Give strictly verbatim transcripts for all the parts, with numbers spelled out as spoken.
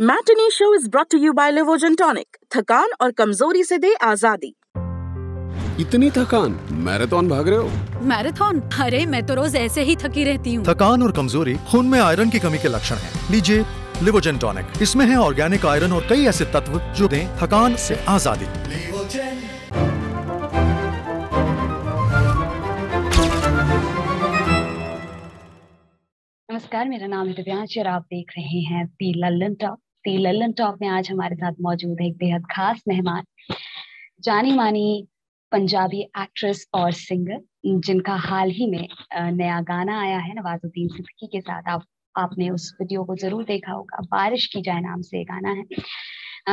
Matinee show is brought to you by Livogen tonic, थकान और कमजोरी से दे आजादी। इतनी थकान, मैराथन भाग रहे हो? मैराथन? अरे मैं तो रोज ऐसे ही थकी रहती हूँ। थकान और कमजोरी खून में आयरन की कमी के लक्षण हैं। लीजिए लिवोजन टॉनिक, इसमें है ऑर्गेनिक आयरन और कई ऐसे तत्व जो दें थकान से आजादी। नमस्कार, मेरा नाम है दिव्यांश और आप देख रहे हैं दी लल्लनटॉप। दी लल्लनटॉप में आज हमारे साथ मौजूद है एक बेहद खास मेहमान, जानी मानी पंजाबी एक्ट्रेस और सिंगर, जिनका हाल ही में नया गाना आया है नवाजुद्दीन सिद्दीकी के साथ। आप आपने उस वीडियो को जरूर देखा होगा, बारिश की जाए नाम से गाना है।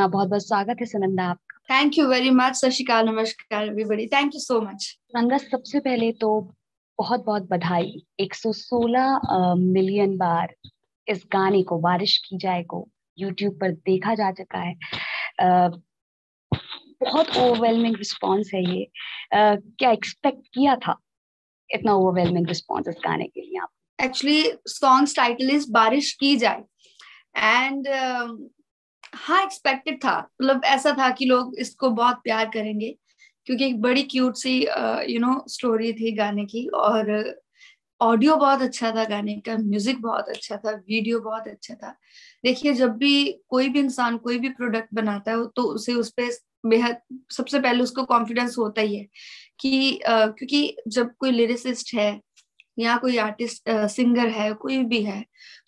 बहुत बहुत स्वागत है सुनंदा आपका। Thank you very much. सत श्री अकाल, नमस्कार everybody, thank you so much. Sunanda, सबसे पहले तो बहुत बहुत बधाई, एक सौ सोलह मिलियन बार इस गाने को, बारिश की जाए को, यूट्यूब पर देखा जा चुका है। uh, बहुत ओवरवेलमिंग रिस्पांस है ये। uh, क्या एक्सपेक्ट किया था इतना ओवरवेलमिंग रिस्पांस इस गाने के लिए आप? एक्चुअली सॉन्ग्स टाइटल इज बारिश की जाए एंड uh, हाँ, एक्सपेक्टेड था। मतलब ऐसा था कि लोग इसको बहुत प्यार करेंगे क्योंकि एक बड़ी क्यूट सी यू नो स्टोरी थी गाने की, और ऑडियो बहुत अच्छा था गाने का, म्यूजिक बहुत अच्छा था, वीडियो बहुत अच्छा था। देखिए, जब भी कोई भी इंसान कोई भी प्रोडक्ट बनाता है तो उसे उस पर बेहद सबसे पहले उसको कॉन्फिडेंस होता ही है कि uh, क्योंकि जब कोई लिरिसिस्ट है या कोई आर्टिस्ट uh, सिंगर है, कोई भी है,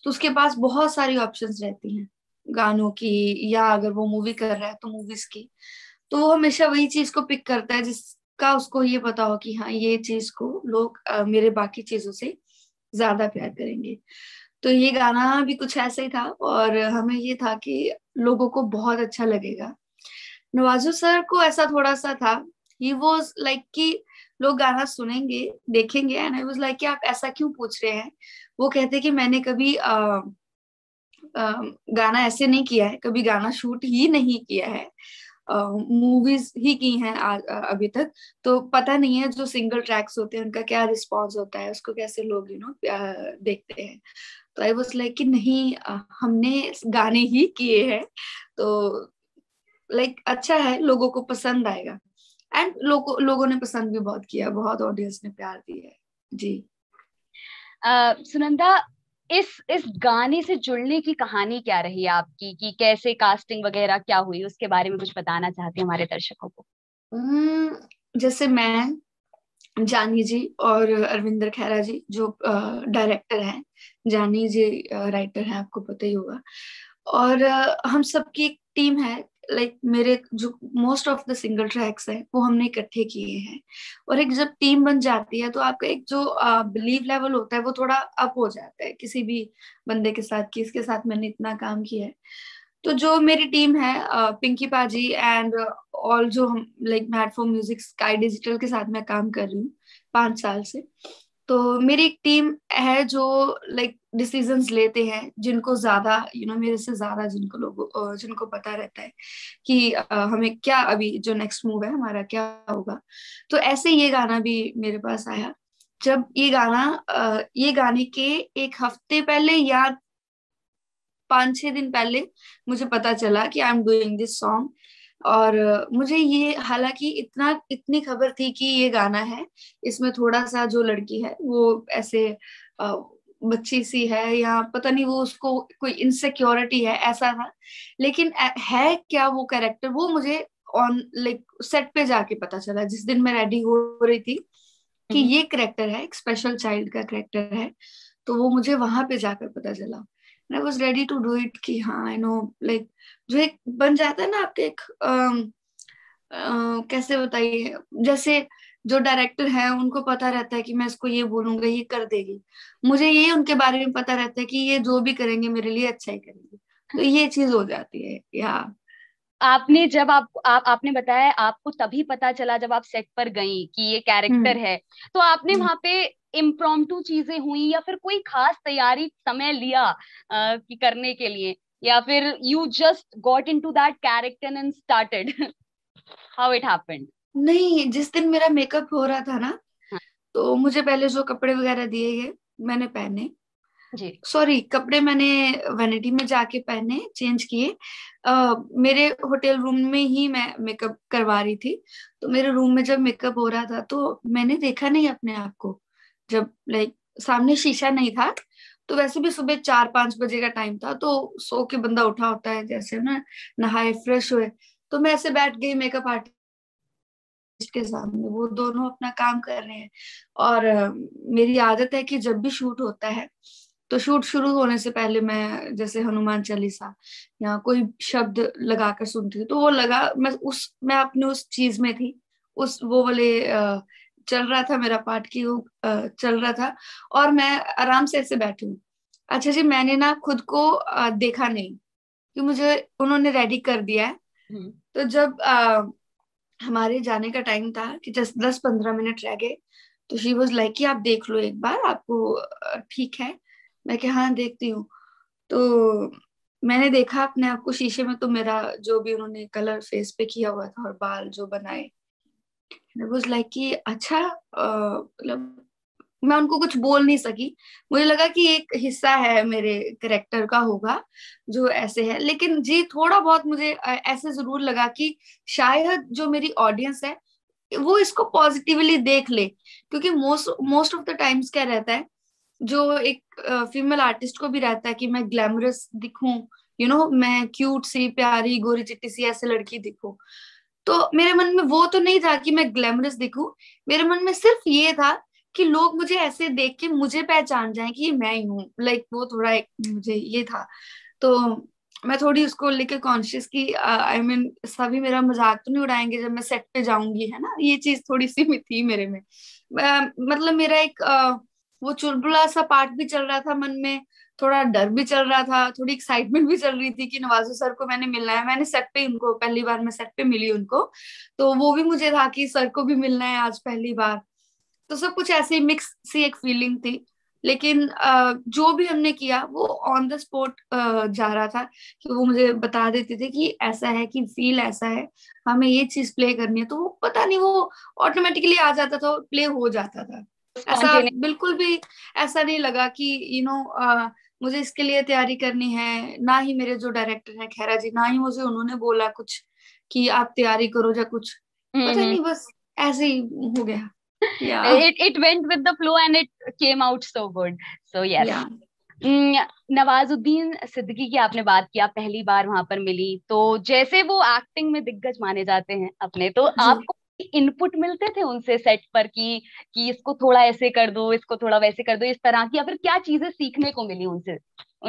तो उसके पास बहुत सारी ऑप्शंस रहती हैं गानों की, या अगर वो मूवी कर रहा है तो मूवीज की। तो वो हमेशा वही चीज को पिक करता है जिसका उसको ये पता हो कि हाँ, ये चीज को लोग आ, मेरे बाकी चीजों से ज्यादा प्यार करेंगे। तो ये गाना भी कुछ ऐसा ही था और हमें ये था कि लोगों को बहुत अच्छा लगेगा। नवाजू सर को ऐसा थोड़ा सा था, ही वाज लाइक कि लोग गाना सुनेंगे, देखेंगे, एंड आई वाज लाइक कि आप ऐसा क्यों पूछ रहे हैं। वो कहते कि मैंने कभी आ, आ, गाना ऐसे नहीं किया है, कभी गाना शूट ही नहीं किया है, मूवीज uh, ही की हैं अभी तक, तो पता नहीं है जो सिंगल ट्रैक्स होते हैं उनका क्या रिस्पॉन्स होता है, उसको कैसे लोग यू नो देखते हैं। तो आई वाज लाइक कि नहीं, हमने गाने ही किए हैं, तो लाइक like, अच्छा है, लोगों को पसंद आएगा। एंड लोगों लोगों ने पसंद भी बहुत किया, बहुत ऑडियंस ने प्यार दिया है जी। uh, सुनंदा, इस इस गाने से जुड़ने की कहानी क्या रही आपकी, कि कैसे कास्टिंग वगैरह क्या हुई, उसके बारे में कुछ बताना चाहते हैं हमारे दर्शकों को। mm, जैसे मैं, जानी जी और अरविंदर खैरा जी जो डायरेक्टर हैं, जानी जी राइटर हैं, आपको पता ही होगा, और हम सबकी एक टीम है। लाइक like, मेरे जो most of the single tracks हैं वो हमने इकट्ठे किए हैं, और एक जब टीम बन जाती है तो आपका एक जो बिलीव uh, लेवल होता है वो थोड़ा अप हो जाता है किसी भी बंदे के साथ कि इसके साथ मैंने इतना काम किया है। तो जो मेरी टीम है, uh, पिंकी पाजी एंड ऑल, uh, जो हम like Matt for music, sky digital के साथ मैं काम कर रही हूँ पाँच साल से, तो मेरी एक टीम है जो लाइक like, डिसीजंस लेते हैं, जिनको ज्यादा यू नो मेरे से ज्यादा जिनको लोगों जिनको पता रहता है कि हमें क्या अभी जो नेक्स्ट मूव है हमारा क्या होगा। तो ऐसे ये गाना भी मेरे पास आया। जब ये गाना ये गाने के एक हफ्ते पहले या पाँच छः दिन पहले मुझे पता चला कि I am doing this song, और मुझे ये हालांकि इतना इतनी खबर थी कि ये गाना है, इसमें थोड़ा सा जो लड़की है वो ऐसे बच्ची सी है या पता नहीं, वो उसको कोई इनसिक्योरिटी है ऐसा था, लेकिन है क्या वो कैरेक्टर, वो मुझे ऑन लाइक सेट पे जाके पता चला जिस दिन मैं रेडी हो रही थी कि ये कैरेक्टर है, एक स्पेशल चाइल्ड का कैरेक्टर है, तो वो मुझे वहां पे जाकर पता चला। I was ready to do it कि हाँ, आई नो, लाइक जो एक बन जाता है ना आपके एक अम, अम, कैसे बताइए, जैसे जो डायरेक्टर है उनको पता रहता है कि मैं इसको ये बोलूंगा ये कर देगी, मुझे ये उनके बारे में पता रहता है कि ये जो भी करेंगे मेरे लिए अच्छा ही करेंगे, तो ये चीज हो जाती है। या आपने जब आप, आप आपने बताया आपको तभी पता चला जब आप सेट पर गई कि ये कैरेक्टर है, तो आपने वहां पे इम्प्रॉम्प्टू चीजें हुई या फिर कोई खास तैयारी समय लिया आ, कि करने के लिए, या फिर you just got into that character and started, how it happened? नहीं, जिस दिन मेरा मेकअप हो रहा था ना, हाँ। तो मुझे पहले जो कपड़े वगैरह दिए गए मैंने पहने, सॉरी कपड़े मैंने वैनिटी में जाके पहने, चेंज किए। uh, मेरे होटल रूम में ही मैं मेकअप करवा रही थी, तो मेरे रूम में जब मेकअप हो रहा था तो मैंने देखा नहीं अपने आप को, जब लाइक सामने शीशा नहीं था। तो वैसे भी सुबह चार पांच बजे का टाइम था, तो सो के बंदा उठा होता है जैसे ना, नहाए फ्रेश हुए। तो मैं ऐसे बैठ गई मेकअप आर्टिस्ट के सामने, वो दोनों अपना काम कर रहे हैं। और uh, मेरी आदत है कि जब भी शूट होता है तो शूट शुरू होने से पहले मैं जैसे हनुमान चालीसा या कोई शब्द लगाकर सुनती हूँ। तो वो लगा, मैं उस मैं अपने उस चीज में थी, उस वो वाले चल रहा था मेरा पार्ट की, वो चल रहा था और मैं आराम से ऐसे बैठी हूँ। अच्छा जी, मैंने ना खुद को देखा नहीं कि मुझे उन्होंने रेडी कर दिया है। तो जब आ, हमारे जाने का टाइम था कि जस्ट दस पंद्रह मिनट रह गए, तो शी वॉज लाइक कि आप देख लो एक बार, आपको ठीक है? मैं कहा हाँ देखती हूँ। तो मैंने देखा अपने आप को शीशे में, तो मेरा जो भी उन्होंने कलर फेस पे किया हुआ था और बाल जो बनाए, वाज लाइक कि अच्छा, मतलब मैं उनको कुछ बोल नहीं सकी। मुझे लगा कि एक हिस्सा है मेरे कैरेक्टर का होगा जो ऐसे है, लेकिन जी थोड़ा बहुत मुझे ऐसे जरूर लगा कि शायद जो मेरी ऑडियंस है वो इसको पॉजिटिवली देख ले, क्योंकि most most of the times क्या रहता है जो एक फीमेल uh, आर्टिस्ट को भी रहता है कि मैं ग्लैमरस दिखूं, यू you नो know, मैं क्यूट सी प्यारी गोरी चिट्टी सी ऐसे लड़की दिखूं। तो मेरे मन में वो तो नहीं था कि मैं ग्लैमरस दिखूं, मेरे मन में सिर्फ ये था कि लोग मुझे ऐसे देख के मुझे पहचान जाएं कि मैं ही हूँ, लाइक वो थोड़ा एक मुझे ये था। तो मैं थोड़ी उसको लेके कॉन्शियस की, आई मीन सभी मेरा मजाक तो नहीं उड़ाएंगे जब मैं सेट पे जाऊंगी, है ना, ये चीज थोड़ी सी थी मेरे में। uh, मतलब मेरा एक uh, वो चुलबुला सा पार्ट भी चल रहा था मन में, थोड़ा डर भी चल रहा था, थोड़ी एक्साइटमेंट भी चल रही थी कि नवाजू सर को मैंने मिलना है। मैंने सेट पे उनको पहली बार मैं सेट पे मिली उनको, तो वो भी मुझे था कि सर को भी मिलना है आज पहली बार। तो सब कुछ ऐसे मिक्स सी एक फीलिंग थी, लेकिन जो भी हमने किया वो ऑन द स्पॉट जा रहा था कि वो मुझे बता देते थे कि ऐसा है, कि फील ऐसा है, हमें ये चीज प्ले करनी है। तो वो पता नहीं वो ऑटोमेटिकली आ जाता था, प्ले हो जाता था। ऐसा बिल्कुल भी ऐसा नहीं लगा कि you you know know, uh, मुझे इसके लिए तैयारी करनी है। ना ही मेरे जो डायरेक्टर हैं खैरा जी, ना ही मुझे उन्होंने बोला कुछ कि आप तैयारी करो या कुछ, पता नहीं बस ऐसे ही हो गया। It it went with the flow and it came out so good, so yes. Nawazuddin Siddiqui की आपने बात किया, पहली बार वहां पर मिली, तो जैसे वो एक्टिंग में दिग्गज माने जाते हैं अपने, तो आपको इनपुट मिलते थे उनसे सेट पर कि कि इसको थोड़ा ऐसे कर दो, इसको थोड़ा वैसे कर दो, इस तरह की, या फिर क्या चीजें सीखने को मिली उनसे,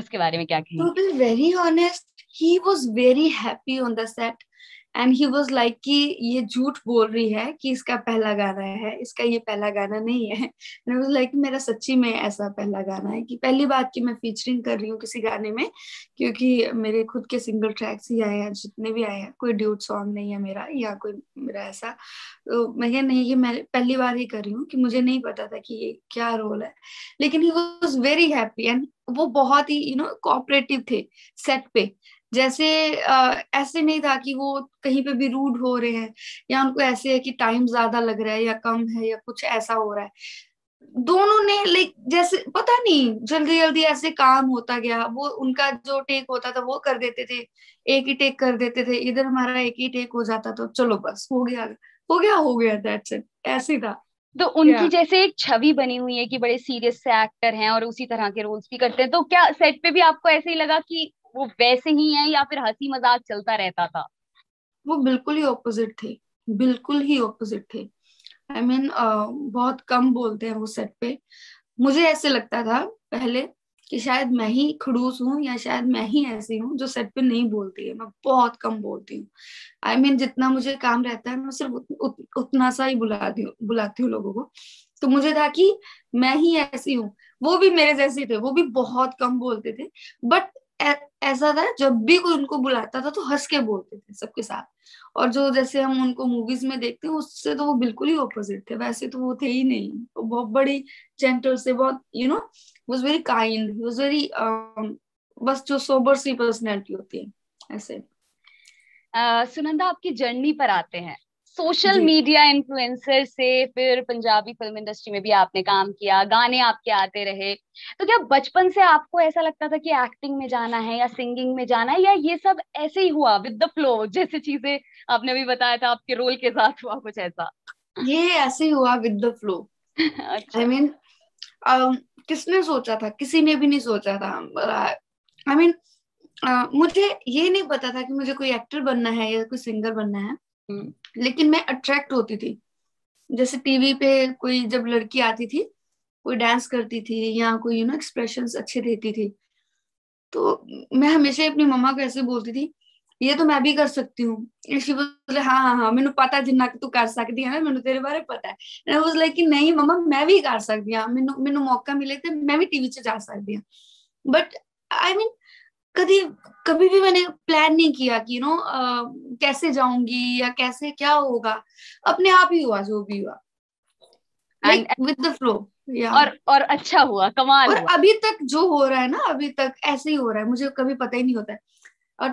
उसके बारे में क्या कहेंगे? To be very honest, he was very happy on the set and he was like कि ये झूठ बोल रही है कि इसका पहला गाना है, इसका ये पहला गाना नहीं है। आई वाज लाइक मेरा सच्ची में ऐसा पहला गाना है कि पहली बात कि मैं फीचरिंग कर रही हूँ किसी गाने में, क्योंकि मेरे खुद के सिंगल ट्रैक्स ही आए हैं जितने भी आए हैं, कोई ड्यूट सॉन्ग नहीं है मेरा या कोई मेरा ऐसा। तो मैं ये नहीं, ये मैं पहली बार ही कर रही हूँ, कि मुझे नहीं पता था कि ये क्या रोल है। लेकिन he was very happy and वो बहुत ही यू नो कोऑपरेटिव थे सेट पे। जैसे आ, ऐसे नहीं था कि वो कहीं पे भी रूड हो रहे हैं या उनको ऐसे है कि टाइम ज्यादा लग रहा है या कम है या कुछ ऐसा हो रहा है। दोनों ने लाइक जैसे पता नहीं जल्दी जल्दी ऐसे काम होता गया। वो उनका जो टेक होता था वो कर देते थे, एक ही टेक कर देते थे, इधर हमारा एक ही टेक हो जाता था, चलो बस हो गया हो गया हो गया दैट्स इट, ऐसे था। तो उनकी yeah. जैसे एक छवि बनी हुई है कि बड़े सीरियस से एक्टर हैं और उसी तरह के रोल्स भी करते हैं, तो क्या सेट पे भी आपको ऐसे ही लगा कि वो वैसे ही है या फिर हंसी मजाक चलता रहता था? वो बिल्कुल ही ऑपोजिट थे, बिल्कुल ही ऑपोजिट थे। I I mean mean, uh, बहुत कम बोलते हैं वो सेट पे। मुझे ऐसे लगता था पहले कि शायद मैं ही खड़ूस हूँ या शायद मैं ही ऐसी हूँ जो सेट पे नहीं बोलती है। मैं बहुत कम बोलती हूँ। आई मीन जितना मुझे काम रहता है मैं सिर्फ उत, उत, उतना सा ही बुलाती हूँ बुलाती हूँ लोगों को। तो मुझे था कि मैं ही ऐसी हूँ। वो भी मेरे जैसे थे, वो भी बहुत कम बोलते थे, बट ऐसा था जब भी कोई उनको बुलाता था तो हंस के बोलते थे सबके साथ। और जो जैसे हम उनको मूवीज में देखते हैं उससे तो वो बिल्कुल ही ऑपोजिट थे। वैसे तो वो थे ही नहीं, वो बहुत बड़ी जेंटल से, बहुत you know was very kind, was very बस जो सोबर सी पर्सनैलिटी होती है ऐसे। uh, सुनंदा, आपकी जर्नी पर आते हैं। सोशल मीडिया इन्फ्लुएंसर से फिर पंजाबी फिल्म इंडस्ट्री में भी आपने काम किया, गाने आपके आते रहे, तो क्या बचपन से आपको ऐसा लगता था कि एक्टिंग में जाना है या सिंगिंग में जाना है, या ये सब ऐसे ही हुआ विद द फ्लो, जैसे चीजें आपने भी बताया था आपके रोल के साथ हुआ कुछ ऐसा? ये ऐसे ही हुआ with the flow. I mean किसने सोचा था, किसी ने भी नहीं सोचा था। I mean I mean, uh, मुझे ये नहीं पता था कि मुझे कोई एक्टर बनना है या कोई सिंगर बनना है। Hmm. लेकिन मैं अट्रैक्ट होती थी, जैसे टीवी पे कोई जब लड़की आती थी कोई डांस करती थी या कोई यू नो एक्सप्रेशंस अच्छे देती थी, तो मैं हमेशा अपनी मम्मा को ऐसे बोलती थी ये तो मैं भी कर सकती हूँ। बोले हाँ हाँ हाँ मैनू पता जिन्ना तू कर सकती है ना, मैनू तेरे बारे पता है। बोले कि नहीं मम्मा मैं भी कर सकती हाँ, मैनू मैनू मौका मिले तो मैं भी टीवी च जा सकती हाँ। बट आई मीन कभी कभी भी मैंने प्लान नहीं किया कि यू नो कैसे जाऊंगी या कैसे क्या होगा, अपने आप ही हुआ जो भी हुआ, like, with the flow, yeah. और और अच्छा हुआ, कमाल और हुआ। अभी तक जो हो रहा है ना, अभी तक ऐसे ही हो रहा है, मुझे कभी पता ही नहीं होता है। और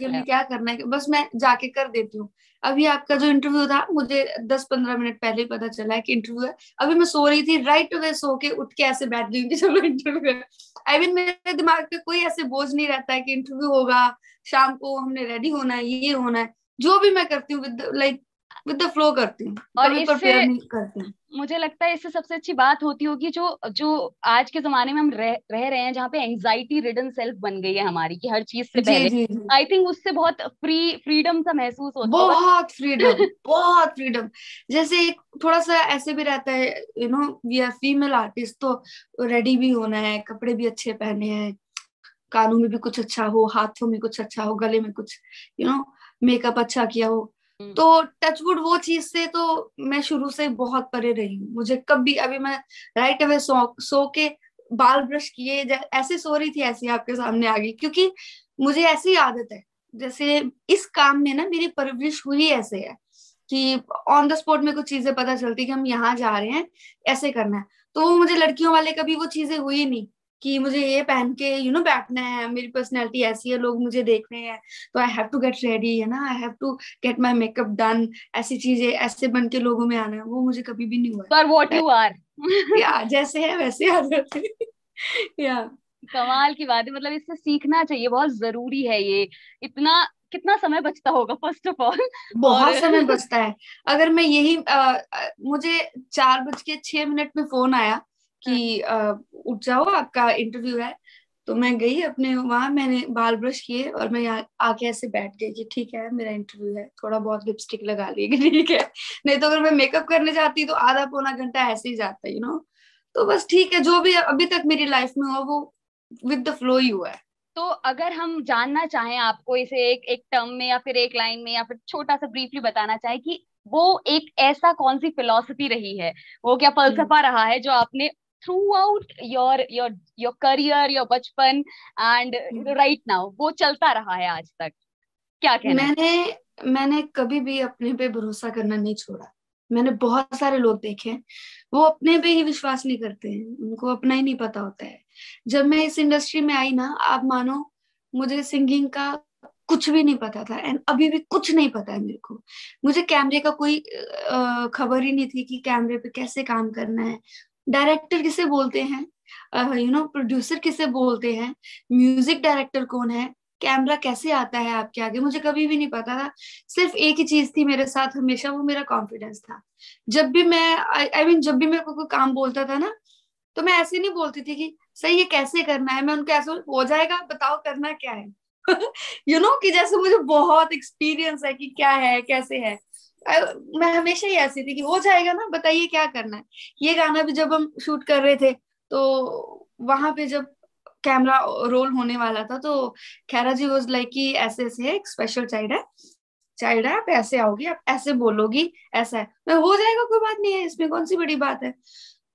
yeah. क्या करना है बस मैं जाके कर देती हूँ। अभी आपका जो इंटरव्यू था मुझे दस पंद्रह मिनट पहले पता चला है कि इंटरव्यू है। अभी मैं सो रही थी, राइट अवे सो के उठ के ऐसे बैठ गई कि चलो इंटरव्यू है। आई मीन मेरे दिमाग पे कोई ऐसे बोझ नहीं रहता है कि इंटरव्यू होगा, शाम को हमने रेडी होना है, ये होना है। जो भी मैं करती हूँ with like with the flow करती हूँ, और इससे मुझे लगता है इससे सबसे अच्छी बात होती होगी जो जो आज के जमाने में हम रह, रह रहे हैं, जहाँ पे एंजाइटी रिडन सेल्फ बन गई है हमारी कि हर चीज से पहले। आई थिंक उससे बहुत फ्री फ्रीडम सा महसूस होता है, बहुत फ्रीडम बहुत फ्रीडम। जैसे एक थोड़ा सा ऐसे भी रहता है you know we are female artist, तो रेडी भी होना है, कपड़े भी अच्छे पहने हैं, कानों में भी कुछ अच्छा हो, हाथों में कुछ अच्छा हो, गले में कुछ यू नो मेकअप अच्छा किया हो। तो टचवुड वो चीज से तो मैं शुरू से बहुत परे रही हूँ। मुझे कभी अभी मैं राइट अवे सो सो के बाल ब्रश किए, ऐसे सो रही थी ऐसे आपके सामने आ गई, क्योंकि मुझे ऐसी आदत है। जैसे इस काम में ना मेरी परवरिश हुई ऐसे है कि ऑन द स्पॉट में कुछ चीजें पता चलती कि हम यहाँ जा रहे हैं, ऐसे करना है। तो मुझे लड़कियों वाले कभी वो चीजें हुई नहीं कि मुझे ये पहन के यू नो बैठना है, मेरी पर्सनैलिटी ऐसी है, लोग मुझे देख रहे हैं तो I have to get ready है ना, I have to get my makeup done, ऐसी चीजें ऐसे बन के लोगों में आना है, वो मुझे कभी भी नहीं हुआ। पर व्हाट यू आर या जैसे है वैसे आ जाते या कमाल की बात है। मतलब इससे सीखना चाहिए, बहुत जरूरी है ये। इतना कितना समय बचता होगा फर्स्ट ऑफ ऑल? बहुत समय बचता है। अगर मैं यही आ, मुझे चार बज के छह मिनट में फोन आया कि उठ जाओ आपका इंटरव्यू है, तो मैं गई अपने वहां, मैंने बाल ब्रश किए और मैं यहाँ आके ऐसे बैठ गई कि ठीक है मेरा इंटरव्यू है, थोड़ा बहुत लिपस्टिक लगा ली ठीक है, नहीं तो अगर मैं मेकअप करने जाती तो आधा पौना घंटा ऐसे ही जाता है यू नो। तो बस ठीक है, जो भी अभी तक मेरी लाइफ में हुआ वो विद द फ्लो ही हुआ है। तो अगर हम जानना चाहें आपको इसे एक एक टर्म में या फिर एक लाइन में या फिर छोटा सा ब्रीफली बताना चाहे कि वो एक ऐसा कौन सी फिलॉसफी रही है, वो क्या फलसफा रहा है जो आपने throughout your your your career, your बचपन एंड राइट नाउ वो चलता रहा है आज तक, क्या कहना? मैंने मैंने कभी भी अपने पे भरोसा करना नहीं छोड़ा। मैंने बहुत सारे लोग देखे वो अपने पे ही विश्वास नहीं करते हैं, उनको अपना ही नहीं पता होता है। जब मैं इस इंडस्ट्री में आई ना, आप मानो मुझे सिंगिंग का कुछ भी नहीं पता था एंड अभी भी कुछ नहीं पता है मेरे को। मुझे कैमरे का कोई खबर ही नहीं थी कि कैमरे पे कैसे काम करना है, डायरेक्टर किसे बोलते हैं, यू नो प्रोड्यूसर किसे बोलते हैं, म्यूजिक डायरेक्टर कौन है, कैमरा कैसे आता है आपके आगे, मुझे कभी भी नहीं पता था। सिर्फ एक ही चीज थी मेरे साथ हमेशा, वो मेरा कॉन्फिडेंस था। जब भी मैं आई मीन जब भी मेरे को कोई काम बोलता था ना, तो मैं ऐसे नहीं बोलती थी कि सही ये कैसे करना है, मैं उनको ऐसा हो जाएगा बताओ करना क्या है यू नो you know, कि जैसे मुझे बहुत एक्सपीरियंस है कि क्या है कैसे है। I, मैं हमेशा ही ऐसी थी कि हो जाएगा ना, बताइए क्या करना है। ये गाना भी जब हम शूट कर रहे थे तो वहां पे जब कैमरा रोल होने वाला था तो खैरा जी वाज लाइक कि ऐसे ऐसे है, एक स्पेशल चाइल्ड है चाइल्ड है आप ऐसे आओगी, आप ऐसे बोलोगी, ऐसा है। मैं हो जाएगा कोई बात नहीं है, इसमें कौन सी बड़ी बात है।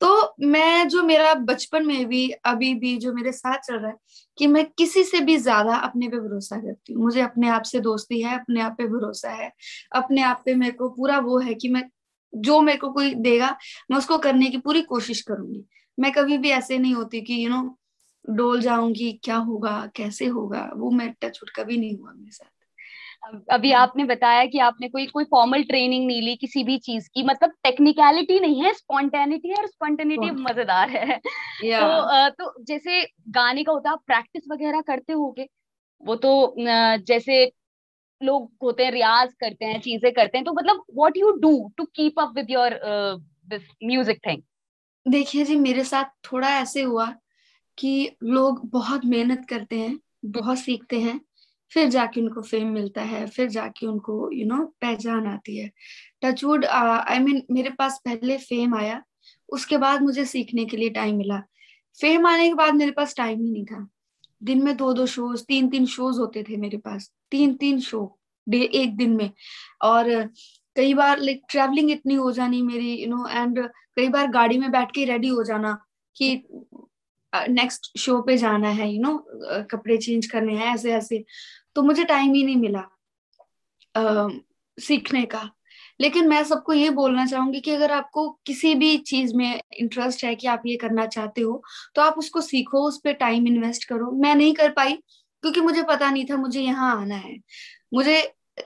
तो मैं जो मेरा बचपन में भी अभी भी जो मेरे साथ चल रहा है कि मैं किसी से भी ज्यादा अपने पे भरोसा करती हूँ। मुझे अपने आप से दोस्ती है, अपने आप पे भरोसा है, अपने आप पे मेरे को पूरा वो है कि मैं जो मेरे को कोई देगा मैं उसको करने की पूरी कोशिश करूंगी। मैं कभी भी ऐसे नहीं होती कि यू नो डोल जाऊंगी, क्या होगा कैसे होगा, वो मैं टच उठ कभी नहीं हुआ मेरे साथ। अभी आपने बताया कि आपने कोई कोई फॉर्मल ट्रेनिंग नहीं ली किसी भी चीज की, मतलब टेक्निकलिटी नहीं है, स्पॉन्टेनिटी है, और स्पॉन्टेनिटी मजेदार है। yeah. तो, तो जैसे गाने का होता है, आप प्रैक्टिस वगैरह करते होगे, वो तो जैसे लोग होते हैं रियाज करते हैं, चीजें करते हैं, तो मतलब what you do to keep up with your this music thing? देखिए जी, मेरे साथ थोड़ा ऐसे हुआ कि लोग बहुत मेहनत करते हैं, बहुत सीखते हैं, फिर जाके उनको फेम मिलता है, फिर जाके उनको यू नो पहचान आती है। टचवुड, आई मीन मेरे पास पहले फेम आया, उसके बाद मुझे सीखने के लिए टाइम मिला। फेम आने के बाद मेरे पास टाइम ही नहीं था, दिन में दो दो शोज, तीन तीन शोज होते थे मेरे पास, तीन तीन शो डे एक दिन में। और कई बार लाइक ट्रैवलिंग इतनी हो जानी मेरी, यू नो, एंड कई बार गाड़ी में बैठ के रेडी हो जाना कि नेक्स्ट uh, शो पे जाना है, you you know know, uh, कपड़े चेंज करने हैं, ऐसे ऐसे। तो मुझे टाइम ही नहीं मिला uh, सीखने का। लेकिन मैं सबको ये बोलना चाहूंगी कि अगर आपको किसी भी चीज में इंटरेस्ट है कि आप ये करना चाहते हो, तो आप उसको सीखो, उस पर टाइम इन्वेस्ट करो। मैं नहीं कर पाई क्योंकि मुझे पता नहीं था मुझे यहाँ आना है। मुझे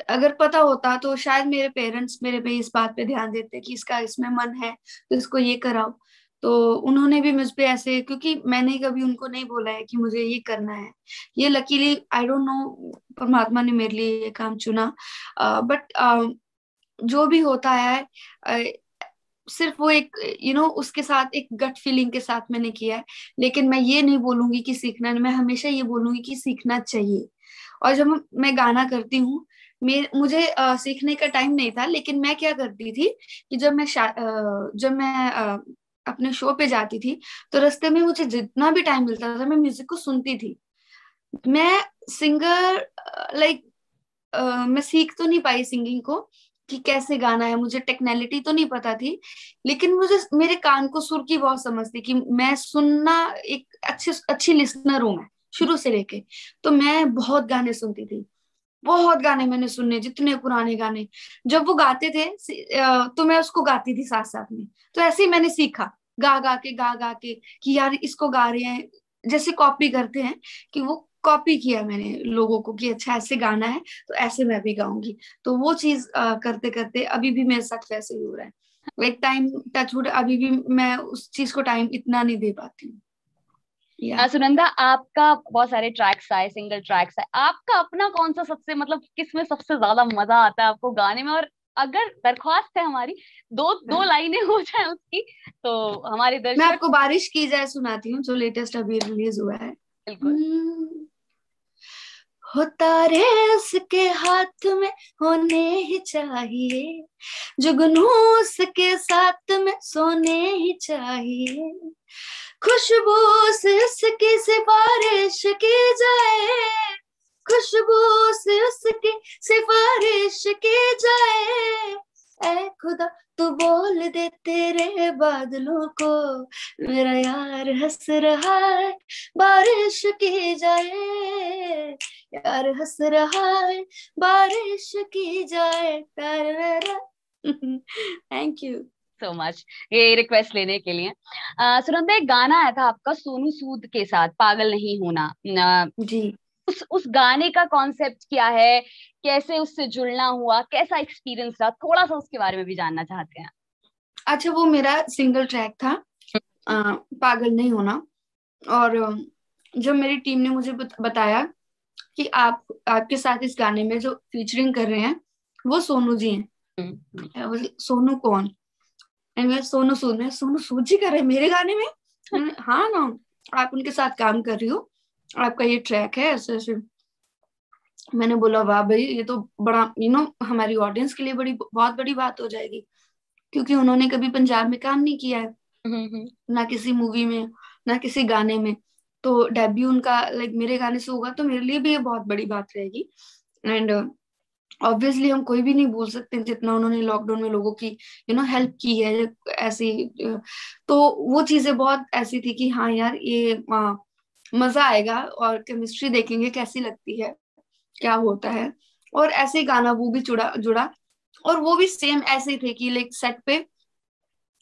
अगर पता होता तो शायद मेरे पेरेंट्स मेरे पे इस बात पे ध्यान देते कि इसका इसमें मन है तो इसको ये कराओ। तो उन्होंने भी मुझ पे ऐसे, क्योंकि मैंने कभी उनको नहीं बोला है कि मुझे ये करना है। ये लकीली आई डोंट नो परमात्मा ने मेरे लिए ये काम चुना, बट uh, जो भी होता है सिर्फ वो एक यू नो उसके साथ एक गट फीलिंग के साथ मैंने किया है। लेकिन मैं ये नहीं बोलूंगी कि सीखना, मैं हमेशा ये बोलूंगी कि सीखना चाहिए। और जब मैं गाना करती हूँ, मुझे सीखने का टाइम नहीं था, लेकिन मैं क्या करती थी कि जब मैं जब मैं अपने शो पे जाती थी तो रास्ते में मुझे जितना भी टाइम मिलता था मैं म्यूजिक को सुनती थी। मैं सिंगर लाइक मैं सीख तो नहीं पाई सिंगिंग को कि कैसे गाना है, मुझे टेक्निकलिटी तो नहीं पता थी, लेकिन मुझे मेरे कान को सुर की बहुत समझ थी कि मैं सुनना एक अच्छी अच्छी लिसनर हूँ मैं शुरू से लेके। तो मैं बहुत गाने सुनती थी, बहुत गाने मैंने सुने, जितने पुराने गाने। जब वो गाते थे तो मैं उसको गाती थी साथ साथ में। तो ऐसे ही मैंने सीखा गा गा के गा गा के कि यार इसको गा रहे हैं, जैसे कॉपी करते हैं कि वो कॉपी किया मैंने लोगों को कि अच्छा ऐसे गाना है तो ऐसे मैं भी गाऊंगी। तो वो चीज करते करते अभी भी मेरे साथ वैसे ही हो रहा है। एक टाइम टचवुड अभी भी मैं उस चीज को टाइम इतना नहीं दे पाती हूँ। yeah. सुनंदा, आपका बहुत सारे ट्रैक्स आए, सिंगल ट्रैक्स आए, आपका अपना कौन सा सबसे मतलब किसमें सबसे ज्यादा मजा आता है आपको गाने में? और अगर दरख्वास्त है हमारी, दो दो लाइनें हो जाए उसकी तो हमारे दर्शक। मैं आपको बारिश की जाए सुनाती हूँ, जो लेटेस्ट अभी रिलीज हुआ है। बिल्कुल। हो तारे उसके हाथ में होने ही चाहिए, जुगनू उसके साथ में सोने ही चाहिए, खुशबू से उसकी सिफारिश की जाए, खुशबू से उसकी सिफारिश की जाए। ऐ खुदा तू बोल दे तेरे बादलों को, मेरा यार हंस रहा है बारिश की जाए, यार हंस रहा है बारिश की जाए। थैंक यू सो मच ये रिक्वेस्ट लेने के लिए। uh, सुनंदा, एक गाना आया था आपका सोनू सूद के साथ, पागल नहीं होना uh, जी, उस उस गाने का कॉन्सेप्ट क्या है, कैसे उससे जुड़ना हुआ, कैसा एक्सपीरियंस रहा, थोड़ा सा उसके बारे में भी जानना चाहते हैं। अच्छा, वो मेरा सिंगल ट्रैक था आ, पागल नहीं होना। और जब मेरी टीम ने मुझे बताया कि आप आपके साथ इस गाने में जो फीचरिंग कर रहे हैं वो सोनू जी हैं, सोनू कौन? सोनू सूद। में सोनू सूद जी कर रहे हैं मेरे गाने में? हाँ ना, आप उनके साथ काम कर रही हो, आपका ये ट्रैक है ऐसे ऐसे। मैंने बोला वाह भाई, ये तो बड़ा यू नो हमारी ऑडियंस के लिए बड़ी बहुत बड़ी बात हो जाएगी, क्योंकि उन्होंने कभी पंजाब में काम नहीं किया है, ना किसी मूवी में, ना किसी गाने में। तो डेब्यू उनका लाइक मेरे गाने से होगा तो मेरे लिए भी ये बहुत बड़ी बात रहेगी। एंड ऑब्वियसली हम कोई भी नहीं बोल सकते जितना उन्होंने लॉकडाउन में लोगों की यू नो हेल्प की है ऐसी। तो वो चीजें बहुत ऐसी थी कि हाँ यार ये आ, मजा आएगा, और केमिस्ट्री देखेंगे कैसी लगती है, क्या होता है। और ऐसे गाना वो भी जुड़ा जुड़ा और वो भी सेम ऐसे थे कि लाइक सेट पे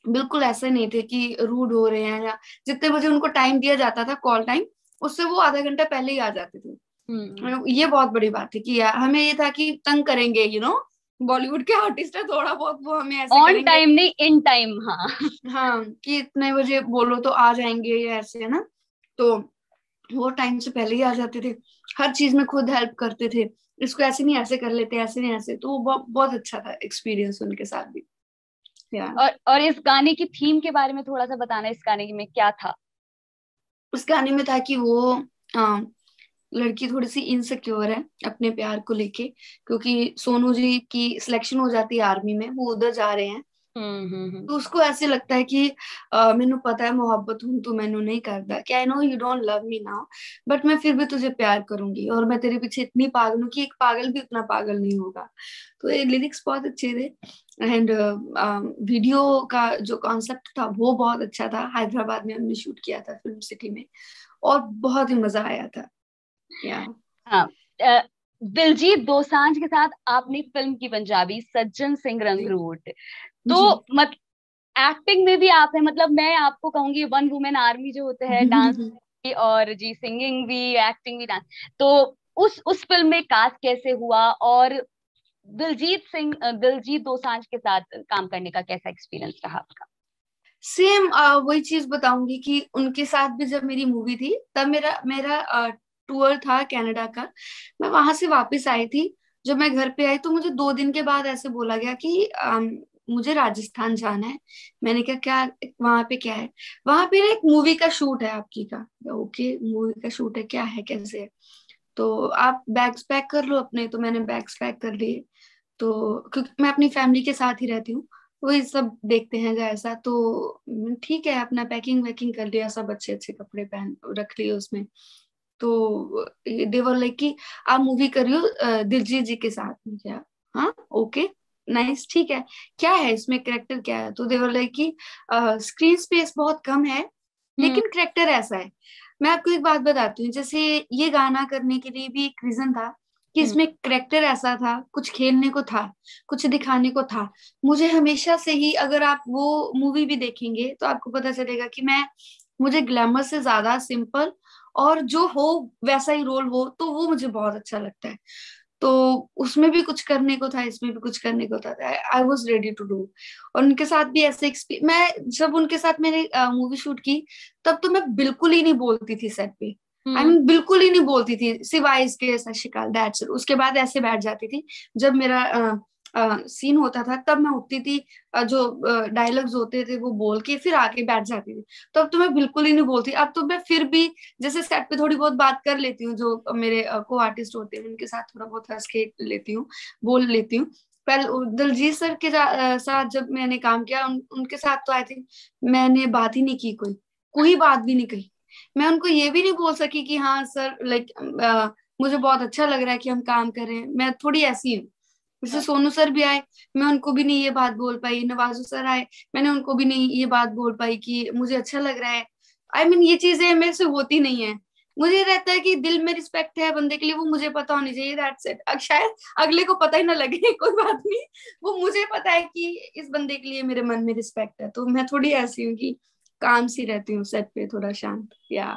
बिल्कुल ऐसे नहीं थे कि रूड हो रहे हैं, या जितने बजे उनको टाइम दिया जाता था कॉल टाइम, उससे वो आधा घंटा पहले ही आ जाते थे। ये बहुत बड़ी बात है कि हमें ये था कि तंग करेंगे, यू नो बॉलीवुड के आर्टिस्ट है थोड़ा बहुत, वो हमें ऐसे ऑन टाइम नहीं इन टाइम, हाँ हाँ कि इतने बजे बोलो तो आ जाएंगे या ऐसे, है ना। तो वो टाइम से पहले ही आ जाते थे, हर चीज में खुद हेल्प करते थे, इसको ऐसे नहीं ऐसे कर लेते, ऐसे नहीं ऐसे। तो वो बहुत अच्छा था एक्सपीरियंस उनके साथ भी। और और इस गाने की थीम के बारे में थोड़ा सा बताना, इस गाने में क्या था? उस गाने में था कि वो आ, लड़की थोड़ी सी इनसिक्योर है अपने प्यार को लेके, क्योंकि सोनू जी की सिलेक्शन हो जाती है आर्मी में, वो उधर जा रहे हैं। तो उसको ऐसे लगता है कि मैंने पता है मोहब्बत हूं तू मैनू नहीं करता, क्या I know you don't love me now but मैं फिर भी तुझे प्यार करूंगी और मैं तेरे पीछे इतनी पागल हूँ कि एक पागल भी उतना पागल नहीं होगा। तो ये लिरिक्स बहुत अच्छे थे एंड वीडियो का जो कॉन्सेप्ट था वो बहुत अच्छा था। हैदराबाद में हमने शूट किया था फिल्म सिटी में और बहुत ही मजा आया था। हाँ, दिलजीत दोसांझ के साथ आपने फिल्म की पंजाबी सज्जन सिंह रंगरूट, तो मत एक्टिंग में भी आपने, मतलब मैं आपको कहूंगी वन वुमेन आर्मी जो होते हैं, डांस भी और जी सिंगिंग भी, एक्टिंग भी, डांस। तो उस उस फिल्म में कास्ट कैसे हुआ और दिलजीत सिंह दिलजीत दोसांझ के साथ काम करने का कैसा एक्सपीरियंस रहा आपका? सेम uh, वही चीज बताऊंगी कि उनके साथ भी जब मेरी मूवी थी तब मेरा मेरा uh, टूर था कनाडा का। मैं वहां से वापस आई थी, जब मैं घर पे आई तो मुझे दो दिन के बाद ऐसे बोला गया कि आ, मुझे राजस्थान जाना है। मैंने कहा क्या वहां पे क्या है? वहां पे एक मूवी का शूट है आपकी का। ओके मूवी का शूट है, क्या है कैसे है? तो आप बैग्स पैक कर लो अपने। तो मैंने बैग्स पैक कर लिए, तो क्योंकि मैं अपनी फैमिली के साथ ही रहती हूँ, वही सब देखते हैं ऐसा। तो ठीक है, अपना पैकिंग वैकिंग कर लिया, सब अच्छे अच्छे कपड़े पहन रख लिए उसमें। तो देवर लाइक कि आप मूवी कर रही हो दिलजीत जी के साथ, क्या? हाँ ओके नाइस ठीक है, क्या है इसमें कैरेक्टर क्या है? तो देवर लाइक कि स्क्रीन स्पेस बहुत कम है लेकिन कैरेक्टर ऐसा है। मैं आपको एक बात बताती हूँ, जैसे ये गाना करने के लिए भी एक रीजन था कि इसमें कैरेक्टर ऐसा था, कुछ खेलने को था, कुछ दिखाने को था। मुझे हमेशा से ही, अगर आप वो मूवी भी देखेंगे तो आपको पता चलेगा कि मैं मुझे ग्लैमर से ज्यादा सिंपल और जो हो वैसा ही रोल हो तो वो मुझे बहुत अच्छा लगता है। तो उसमें भी कुछ करने को था, इसमें भी कुछ करने को था। I was ready to do. और उनके साथ भी ऐसे मैं जब उनके साथ मैंने मूवी शूट की तब तो मैं बिल्कुल ही नहीं बोलती थी सेट पे, आई मीन बिल्कुल ही नहीं बोलती थी सिवाय इसके सत श्री अकाल दैट्स इट। उसके बाद ऐसे बैठ जाती थी। जब मेरा आ, आ, सीन होता था तब मैं उठती थी, जो डायलॉग्स होते थे वो बोल के फिर आके बैठ जाती थी। तो अब तो मैं बिल्कुल ही नहीं बोलती। अब तो मैं फिर भी जैसे सेट पे थोड़ी बहुत बात कर लेती हूँ, जो मेरे को आर्टिस्ट होते हैं उनके साथ थोड़ा बहुत हंस के लेती हूँ, बोल लेती हूँ। पहले दिलजीत सर के साथ जब मैंने काम किया उन, उनके साथ तो आई थिंक मैंने बात ही नहीं की, कोई कोई बात भी नहीं कही। मैं उनको ये भी नहीं बोल सकी कि हाँ सर लाइक मुझे बहुत अच्छा लग रहा है कि हम काम कर रहे हैं। मैं थोड़ी ऐसी हूँ। जैसे सोनू सर भी आए, मैं उनको भी नहीं ये बात बोल पाई। नवाजू सर आए, मैंने उनको भी नहीं ये बात बोल पाई कि मुझे अच्छा लग रहा है। आई I मीन mean, ये चीजें मेरे से होती नहीं है। मुझे रहता है कि दिल में रिस्पेक्ट है बंदे के लिए, वो मुझे पता होनी चाहिए, दैट्स इट। अब शायद अगले को पता ही ना लगे, कोई बात नहीं। वो मुझे पता है कि इस बंदे के लिए मेरे मन में रिस्पेक्ट है। तो मैं थोड़ी ऐसी हूँ कि काम सी रहती हूँ सेट पे, थोड़ा शांत। या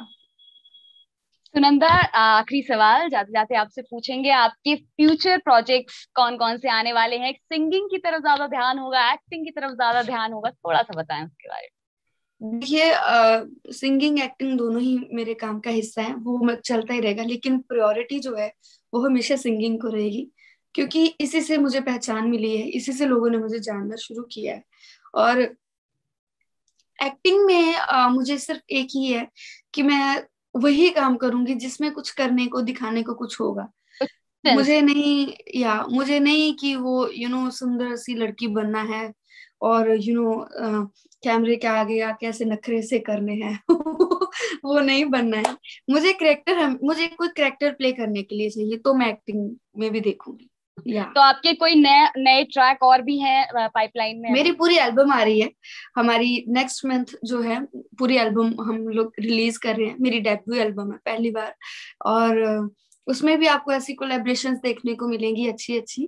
सुनंदा, आखिरी सवाल जाते जाते आपसे पूछेंगे, आपके फ्यूचर प्रोजेक्ट्स कौन कौन से आने वाले हैं? सिंगिंग की तरफ ज्यादा ध्यान होगा, एक्टिंग की तरफ ज्यादा ध्यान होगा, थोड़ा सा बताएं उसके बारे में। देखिए, सिंगिंग एक्टिंग दोनों ही मेरे काम का हिस्सा है, वो चलता ही रहेगा, लेकिन प्रायोरिटी जो है वो हमेशा सिंगिंग को रहेगी, क्योंकि इसी से मुझे पहचान मिली है, इसी से लोगों ने मुझे जानना शुरू किया है। और एक्टिंग में आ, मुझे सिर्फ एक ही है कि मैं वही काम करूंगी जिसमें कुछ करने को, दिखाने को कुछ होगा। मुझे नहीं या मुझे नहीं कि वो यू नो सुंदर सी लड़की बनना है और यू नो कैमरे के आगे आके ऐसे नखरे से करने हैं वो नहीं बनना है मुझे। कैरेक्टर मुझे कोई कैरेक्टर प्ले करने के लिए चाहिए, तो मैं एक्टिंग में भी देखूंगी। या तो आपके कोई नए नए ट्रैक और भी हैं पाइपलाइन में? मेरी पूरी एल्बम आ रही है, हमारी नेक्स्ट मंथ जो है पूरी एल्बम हम लोग रिलीज कर रहे हैं। मेरी डेब्यू एल्बम है पहली बार, और उसमें भी आपको ऐसी कोलैबोरेशंस देखने को मिलेंगी अच्छी अच्छी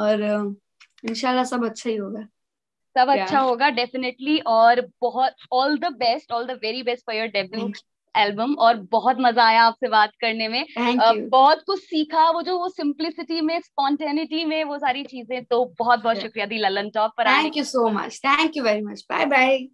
और इंशाल्लाह सब अच्छा ही होगा। सब अच्छा होगा डेफिनेटली। और बहुत all the best, all the very best for your debut. Album और बहुत मजा आया आपसे बात करने में, बहुत कुछ सीखा, वो जो वो सिंपलिसिटी में, स्पॉन्टेनिटी में, वो सारी चीजें, तो बहुत बहुत शुक्रिया दी ललन टॉप पर। Thank you so much, thank you very much, bye bye.